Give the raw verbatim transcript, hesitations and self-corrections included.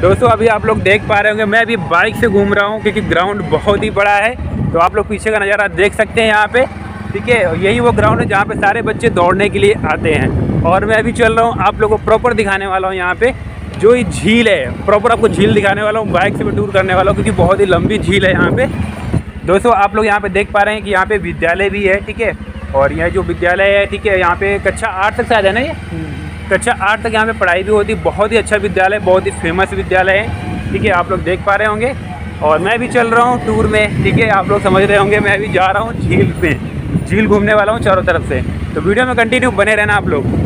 दोस्तों अभी आप लोग देख पा रहे होंगे मैं अभी बाइक से घूम रहा हूँ क्योंकि ग्राउंड बहुत ही बड़ा है। तो आप लोग पीछे का नज़ारा देख सकते हैं यहाँ पे, ठीक है। यही वो ग्राउंड है जहाँ पे सारे बच्चे दौड़ने के लिए आते हैं। और मैं अभी चल रहा हूँ, आप लोगों को प्रॉपर दिखाने वाला हूँ यहाँ पे जो ये झील है, प्रॉपर आपको झील दिखाने वाला हूँ, बाइक से भी टूर करने वाला हूँ क्योंकि बहुत ही लंबी झील है यहाँ पे। दोस्तों आप लोग यहाँ पे देख पा रहे हैं कि यहाँ पे विद्यालय भी है, ठीक है। और यह जो विद्यालय है, ठीक है, यहाँ पे कक्षा आठ तक से आ जाए ना, ये कक्षा आठ तक यहाँ पे पढ़ाई भी होती है। बहुत ही अच्छा विद्यालय, बहुत ही फेमस विद्यालय है, ठीक है। आप लोग देख पा रहे होंगे और मैं भी चल रहा हूँ टूर में, ठीक है। आप लोग समझ रहे होंगे मैं भी जा रहा हूँ झील पे, झील घूमने वाला हूँ चारों तरफ से। तो वीडियो में कंटिन्यू बने रहना आप लोग।